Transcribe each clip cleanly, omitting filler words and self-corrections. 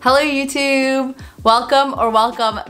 Hello YouTube! Welcome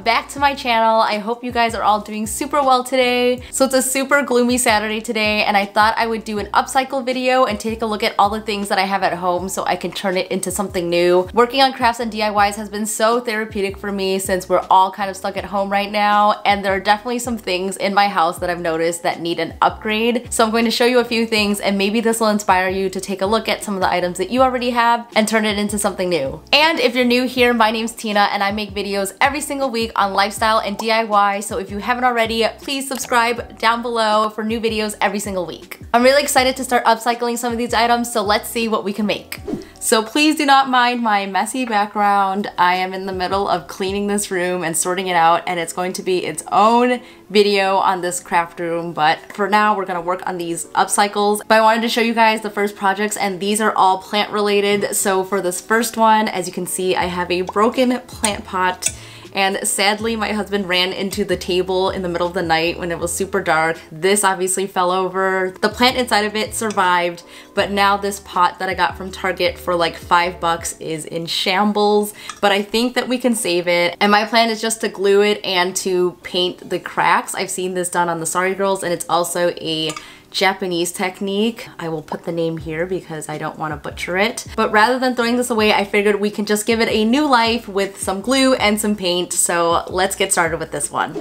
back to my channel. I hope you guys are all doing super well today. So it's a super gloomy Saturday today and I thought I would do an upcycle video and take a look at all the things that I have at home so I can turn it into something new. Working on crafts and DIYs has been so therapeutic for me since we're all kind of stuck at home right now, and there are definitely some things in my house that I've noticed that need an upgrade. So I'm going to show you a few things and maybe this will inspire you to take a look at some of the items that you already have and turn it into something new. And if you're new here, my name's Tina and I make videos every single week on lifestyle and DIY, so if you haven't already, please subscribe down below for new videos every single week. I'm really excited to start upcycling some of these items, so let's see what we can make. So please do not mind my messy background. I am in the middle of cleaning this room and sorting it out, and it's going to be its own video on this craft room, but for now we're gonna work on these upcycles. But I wanted to show you guys the first projects, and these are all plant related. So for this first one, as you can see, I have a broken plant pot. And sadly, my husband ran into the table in the middle of the night when it was super dark. This obviously fell over. The plant inside of it survived, but now this pot that I got from Target for like $5 is in shambles, but I think that we can save it. And my plan is just to glue it and to paint the cracks. I've seen this done on the Sorry Girls, and it's also a Japanese technique. I will put the name here because I don't want to butcher it. But rather than throwing this away, I figured we can just give it a new life with some glue and some paint. So let's get started with this one.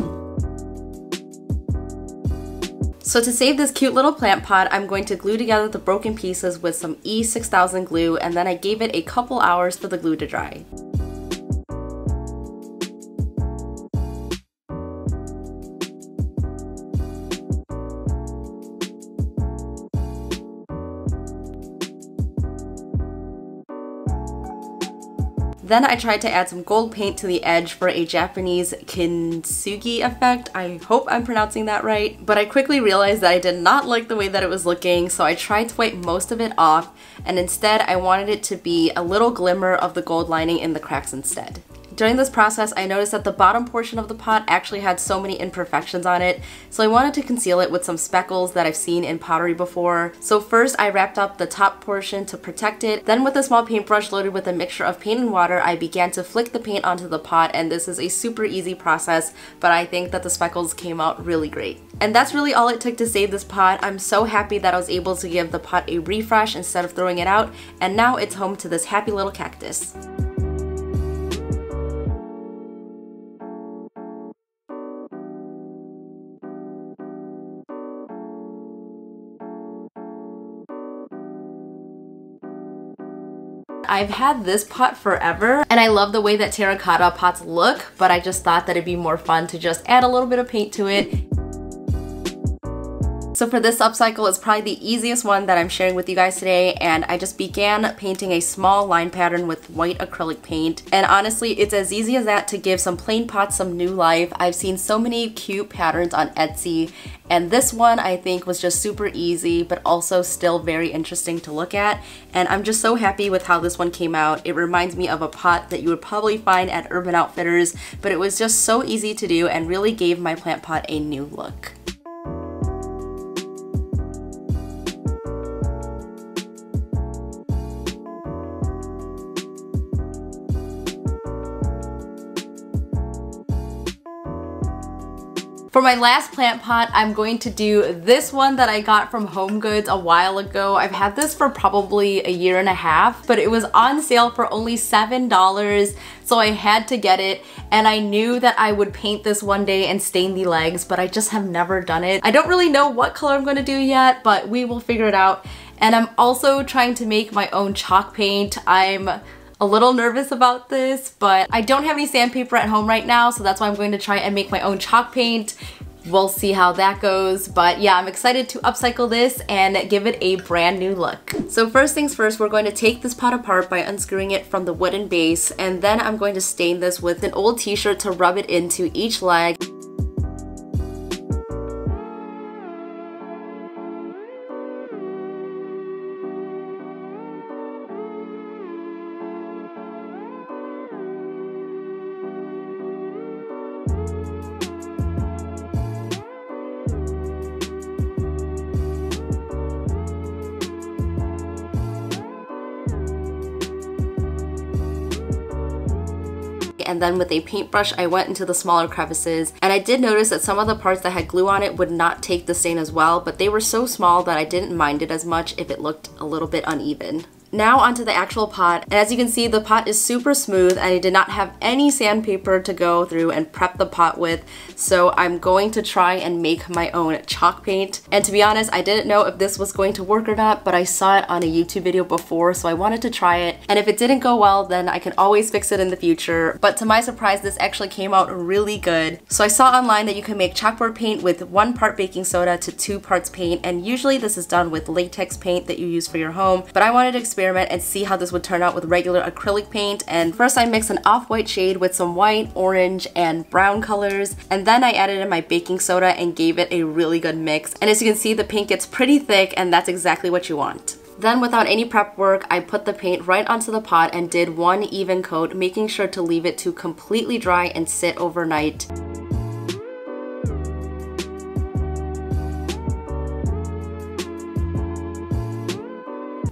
So to save this cute little plant pot, I'm going to glue together the broken pieces with some E6000 glue, and then I gave it a couple hours for the glue to dry. Then I tried to add some gold paint to the edge for a Japanese kintsugi effect. I hope I'm pronouncing that right. But I quickly realized that I did not like the way that it was looking, so I tried to wipe most of it off, and instead I wanted it to be a little glimmer of the gold lining in the cracks instead. During this process, I noticed that the bottom portion of the pot actually had so many imperfections on it, so I wanted to conceal it with some speckles that I've seen in pottery before. So first, I wrapped up the top portion to protect it. Then with a small paintbrush loaded with a mixture of paint and water, I began to flick the paint onto the pot, and this is a super easy process, but I think that the speckles came out really great. And that's really all it took to save this pot. I'm so happy that I was able to give the pot a refresh instead of throwing it out, and now it's home to this happy little cactus. I've had this pot forever and I love the way that terracotta pots look, but I just thought that it'd be more fun to just add a little bit of paint to it. So for this upcycle, it's probably the easiest one that I'm sharing with you guys today, and I just began painting a small line pattern with white acrylic paint. And honestly, it's as easy as that to give some plain pots some new life. I've seen so many cute patterns on Etsy, and this one I think was just super easy but also still very interesting to look at, and I'm just so happy with how this one came out. It reminds me of a pot that you would probably find at Urban Outfitters, but it was just so easy to do and really gave my plant pot a new look. For my last plant pot, I'm going to do this one that I got from HomeGoods a while ago. I've had this for probably a year and a half, but it was on sale for only $7, so I had to get it, and I knew that I would paint this one day and stain the legs, but I just have never done it. I don't really know what color I'm going to do yet, but we will figure it out. And I'm also trying to make my own chalk paint. I'm a little nervous about this, but I don't have any sandpaper at home right now, so that's why I'm going to try and make my own chalk paint. We'll see how that goes, but yeah, I'm excited to upcycle this and give it a brand new look. So first things first, we're going to take this pot apart by unscrewing it from the wooden base, and then I'm going to stain this with an old t-shirt to rub it into each leg. and then with a paintbrush I went into the smaller crevices, and I did notice that some of the parts that had glue on it would not take the stain as well, but they were so small that I didn't mind it as much if it looked a little bit uneven. Now onto the actual pot, and as you can see the pot is super smooth and I did not have any sandpaper to go through and prep the pot with, so I'm going to try and make my own chalk paint. And to be honest, I didn't know if this was going to work or not, but I saw it on a YouTube video before, so I wanted to try it, and if it didn't go well then I can always fix it in the future. But to my surprise this actually came out really good. So I saw online that you can make chalkboard paint with 1 part baking soda to 2 parts paint, and usually this is done with latex paint that you use for your home, but I wanted to experiment and see how this would turn out with regular acrylic paint. And first I mixed an off-white shade with some white, orange, and brown colors, and then I added in my baking soda and gave it a really good mix. And as you can see the paint gets pretty thick, and that's exactly what you want. Then without any prep work, I put the paint right onto the pot and did 1 even coat, making sure to leave it to completely dry and sit overnight.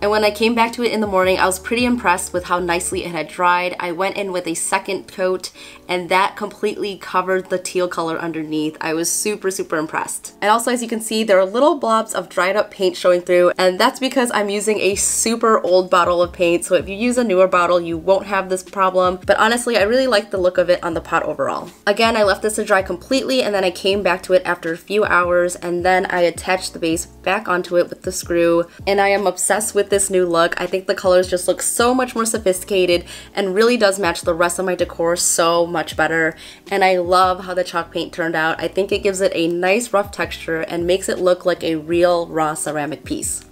And when I came back to it in the morning, I was pretty impressed with how nicely it had dried. I went in with a 2nd coat, and that completely covered the teal color underneath. I was super impressed. And also, as you can see, there are little blobs of dried up paint showing through, and that's because I'm using a super old bottle of paint, so if you use a newer bottle you won't have this problem. But honestly, I really liked the look of it on the pot overall. Again, I left this to dry completely, and then I came back to it after a few hours, and then I attached the base back onto it with the screw, and I am obsessed with this new look. I think the colors just look so much more sophisticated and really does match the rest of my decor so much better, and I love how the chalk paint turned out. I think it gives it a nice rough texture and makes it look like a real raw ceramic piece.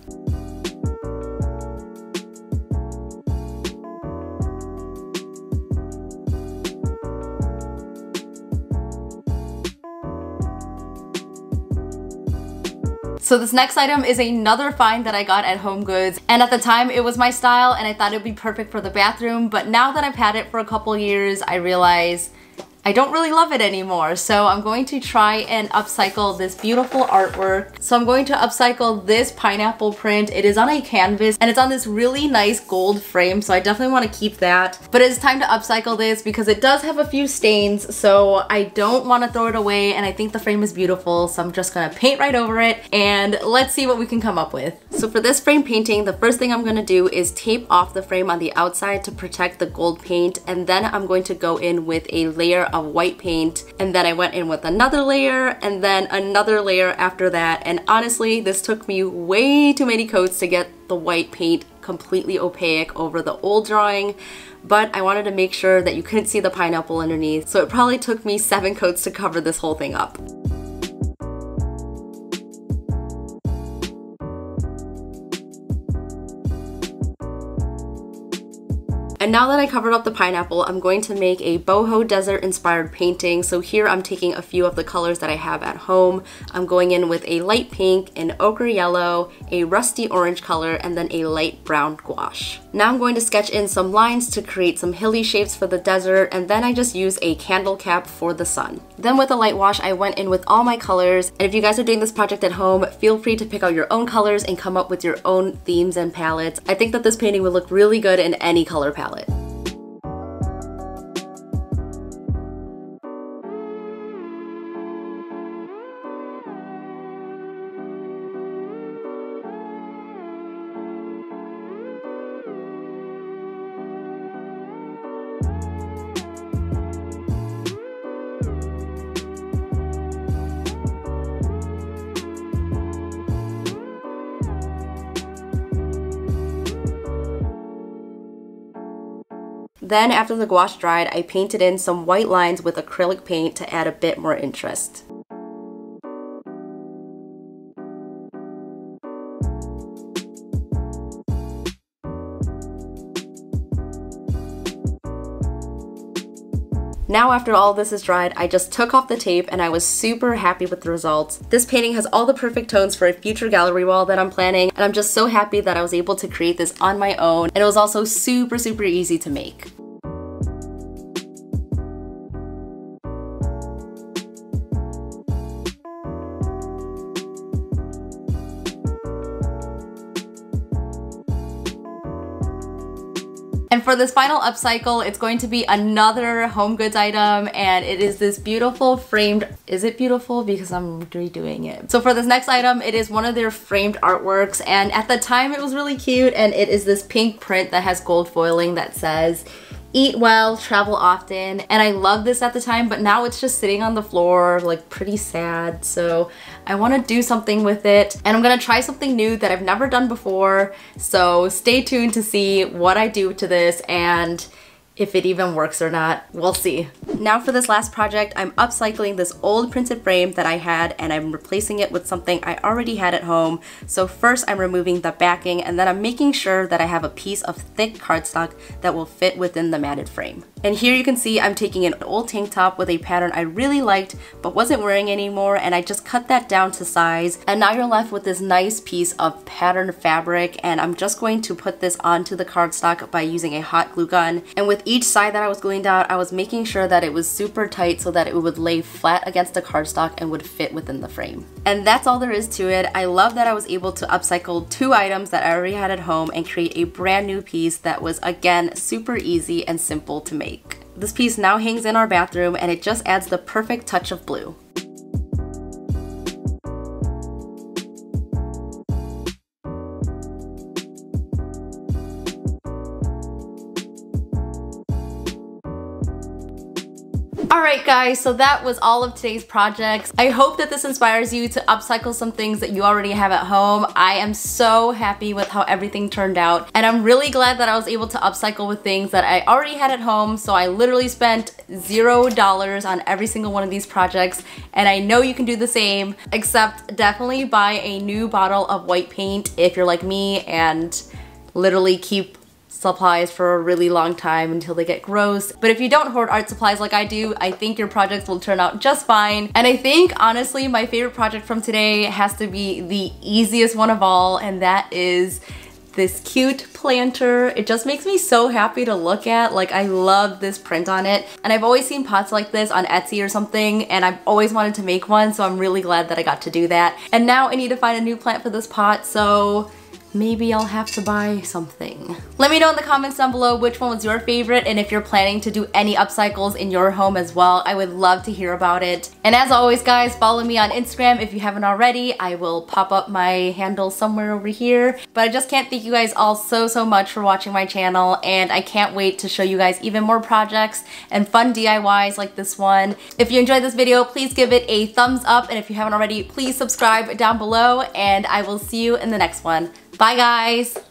So this next item is another find that I got at HomeGoods, and at the time it was my style and I thought it would be perfect for the bathroom, but now that I've had it for a couple years I realize I don't really love it anymore. So I'm going to try and upcycle this beautiful artwork. So I'm going to upcycle this pineapple print. It is on a canvas and it's on this really nice gold frame, so I definitely want to keep that. But it's time to upcycle this because it does have a few stains, so I don't want to throw it away, and I think the frame is beautiful, so I'm just going to paint right over it and let's see what we can come up with. So for this frame painting, the first thing I'm going to do is tape off the frame on the outside to protect the gold paint, and then I'm going to go in with a layer of white paint, and then I went in with another layer and then another layer after that. And honestly, this took me way too many coats to get the white paint completely opaque over the old drawing, but I wanted to make sure that you couldn't see the pineapple underneath, so it probably took me 7 coats to cover this whole thing up. And now that I covered up the pineapple, I'm going to make a boho desert inspired painting. So here I'm taking a few of the colors that I have at home. I'm going in with a light pink, an ochre yellow, a rusty orange color, and then a light brown gouache. Now I'm going to sketch in some lines to create some hilly shapes for the desert, and then I just use a candle cap for the sun. Then with a light wash, I went in with all my colors, and if you guys are doing this project at home, feel free to pick out your own colors and come up with your own themes and palettes. I think that this painting would look really good in any color palette. Then after the gouache dried, I painted in some white lines with acrylic paint to add a bit more interest. Now after all this is dried, I just took off the tape and I was super happy with the results. This painting has all the perfect tones for a future gallery wall that I'm planning, and I'm just so happy that I was able to create this on my own, and it was also super easy to make. And for this final upcycle, it's going to be another HomeGoods item, and it is this beautiful framed, is it beautiful? Because I'm redoing it. So for this next item, it is one of their framed artworks, and at the time it was really cute, and it is this pink print that has gold foiling that says, "Eat well, travel often," and I loved this at the time, but now it's just sitting on the floor, like pretty sad, so I want to do something with it, and I'm gonna try something new that I've never done before, so stay tuned to see what I do to this and if it even works or not. We'll see. Now for this last project, I'm upcycling this old printed frame that I had, and I'm replacing it with something I already had at home. So first I'm removing the backing, and then I'm making sure that I have a piece of thick cardstock that will fit within the matted frame. And here you can see I'm taking an old tank top with a pattern I really liked but wasn't wearing anymore, and I just cut that down to size, and now you're left with this nice piece of patterned fabric, and I'm just going to put this onto the cardstock by using a hot glue gun. And with each side that I was gluing down, I was making sure that it was super tight so that it would lay flat against the cardstock and would fit within the frame. And that's all there is to it. I love that I was able to upcycle two items that I already had at home and create a brand new piece that was, again, super easy and simple to make. This piece now hangs in our bathroom, and it just adds the perfect touch of blue. Alright guys, so that was all of today's projects. I hope that this inspires you to upcycle some things that you already have at home. I am so happy with how everything turned out, and I'm really glad that I was able to upcycle with things that I already had at home, so I literally spent $0 on every single one of these projects, and I know you can do the same, except definitely buy a new bottle of white paint if you're like me and literally keep supplies for a really long time until they get gross. But if you don't hoard art supplies like I do, I think your projects will turn out just fine. And I think honestly my favorite project from today has to be the easiest one of all, and that is this cute planter. It just makes me so happy to look at. Like, I love this print on it, and I've always seen pots like this on Etsy or something, and I've always wanted to make one, so I'm really glad that I got to do that. And now I need to find a new plant for this pot, so maybe I'll have to buy something. Let me know in the comments down below which one was your favorite, and if you're planning to do any upcycles in your home as well, I would love to hear about it. And as always guys, follow me on Instagram if you haven't already. I will pop up my handle somewhere over here. But I just can't thank you guys all so much for watching my channel, and I can't wait to show you guys even more projects and fun DIYs like this one. If you enjoyed this video, please give it a thumbs up, and if you haven't already, please subscribe down below, and I will see you in the next one. Bye guys!